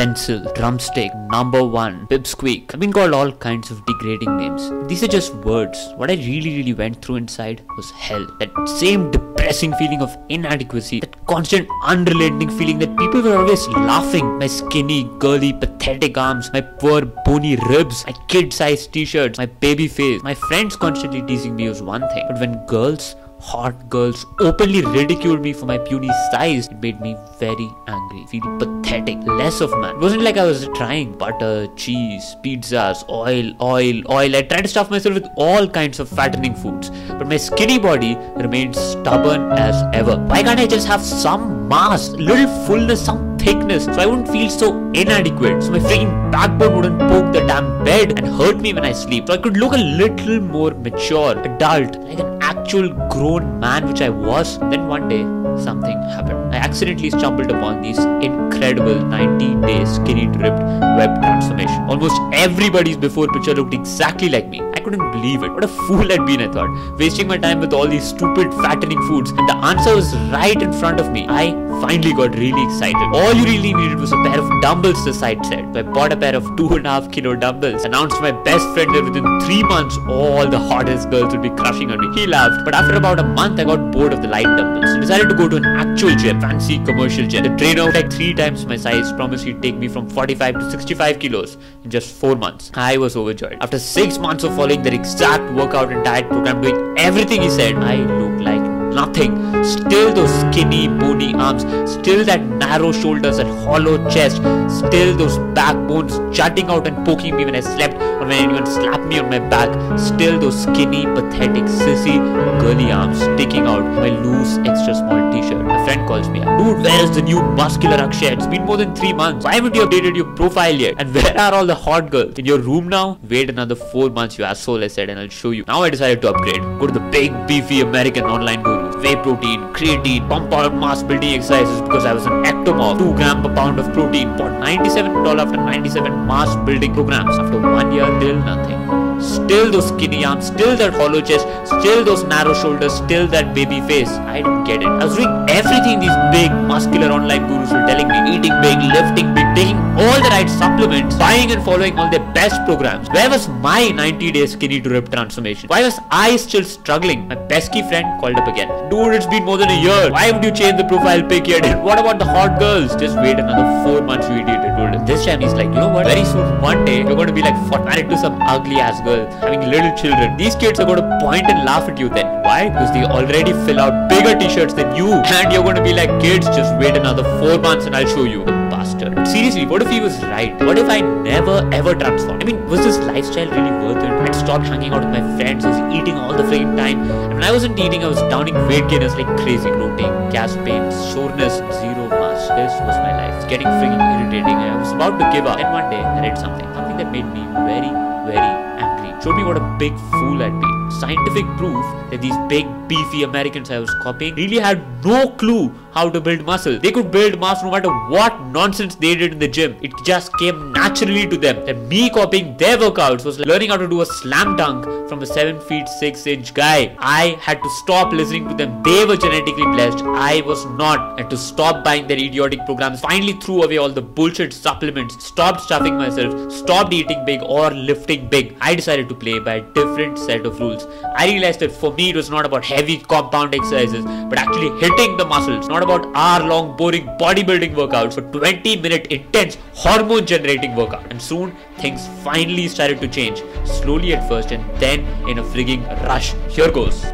pencil, drumstick, number one, pipsqueak. I've been called all kinds of degrading names. These are just words. What I really went through inside was hell. That same depressing feeling of inadequacy, that constant unrelenting feeling that people were always laughing. My skinny, girly, pathetic arms, my poor bony ribs, my kid-sized t-shirts, my baby face. My friends constantly teasing me was one thing, but when girls, hot girls, openly ridiculed me for my puny size, it made me very angry, feel pathetic, less of man. It wasn't like I was trying butter, cheese, pizzas, oil. I tried to stuff myself with all kinds of fattening foods, but my skinny body remained stubborn as ever. Why can't I just have some mass, little fullness, some thickness, so I wouldn't feel so inadequate, so my freaking backbone wouldn't poke the damn bed and hurt me when I sleep, so I could look a little more mature, adult, like an actual grown man, which I was. Then one day something happened. I accidentally stumbled upon these incredible 90-day skinny ripped web transformation. Almost everybody's before picture looked exactly like me. I couldn't believe it. What a fool I'd been, I thought, wasting my time with all these stupid fattening foods, and the answer was right in front of me. I finally got really excited. All you really needed was a pair of dumbbells, the site said. So I bought a pair of 2.5 kilo dumbbells, announced to my best friend that within 3 months all the hottest girls would be crushing on me. He laughed, but after about a month I got bored of the light dumbbells and decided to go to an actual gym, fancy commercial gym. The trainer, like 3 times my size, promised he'd take me from 45 to 65 kilos in just 4 months. I was overjoyed. After 6 months of following that exact workout and diet program, doing everything he said, I looked like nothing. Still those skinny, bony arms, still that narrow shoulders, that hollow chest, still those backbones jutting out and poking me when I slept or when anyone slapped me on my back, still those skinny, pathetic, sissy, girly arms sticking out my loose, extra small t-shirt. My friend calls me up. Dude, where's the new muscular Akshay? It's been more than 3 months. Why haven't you updated your profile yet? And where are all the hot girls? In your room now? Wait another 4 months, you asshole, I said, and I'll show you. Now I decided to upgrade. Go to the big, beefy American online guru. Whey protein, creatine, pump out mass building exercises because I was an ectomorph. 2 gram per pound of protein. Bought $97 after 97 mass building programs. After 1 year, still nothing. Still those skinny arms, still that hollow chest, still those narrow shoulders, still that baby face. I didn't get it. I was doing everything these big muscular online gurus were telling me. Eating big, lifting big, taking all the right supplements, buying and following all their best programs. Where was my 90-day skinny to rip transformation? Why was I still struggling? My pesky friend called up again. Dude, it's been more than a year. Why would you change the profile pic yet? What about the hot girls? Just wait another 4 months, you idiot, I told him. This time he's like, you know what? Very soon, one day, you're going to be like married to some ugly ass girl, having little children. These kids are going to point and laugh at you then. Why? Because they already fill out bigger t-shirts than you. And you're going to be like, kids, just wait another 4 months and I'll show you. The bastard. Seriously, what if he was right? What if I never ever transformed? I mean, was this lifestyle really worth it? I'd stopped hanging out with my friends, I was eating all the freaking time. And when I wasn't eating, I was downing weight gainers like crazy. Bloating, gas pain, soreness, zero mass. This was my life. It's getting freaking irritating. I was about to give up. And one day, I read something that made me very angry. Showed me what a big fool I'd been. Scientific proof that these big beefy Americans I was copying really had no clue how to build muscle. They could build mass no matter what nonsense they did in the gym. It just came naturally to them. And me copying their workouts was like learning how to do a slam dunk from a 7'6" guy. I had to stop listening to them. They were genetically blessed. I was not. And to stop buying their idiotic programs, finally threw away all the bullshit supplements, stopped stuffing myself, stopped eating big or lifting big. I decided to play by a different set of rules. I realized that for me it was not about heavy compound exercises, but actually hitting the muscles. Not about hour-long boring bodybuilding workouts, but 20-minute intense hormone-generating workout. And soon things finally started to change. Slowly at first and then in a frigging rush. Here goes.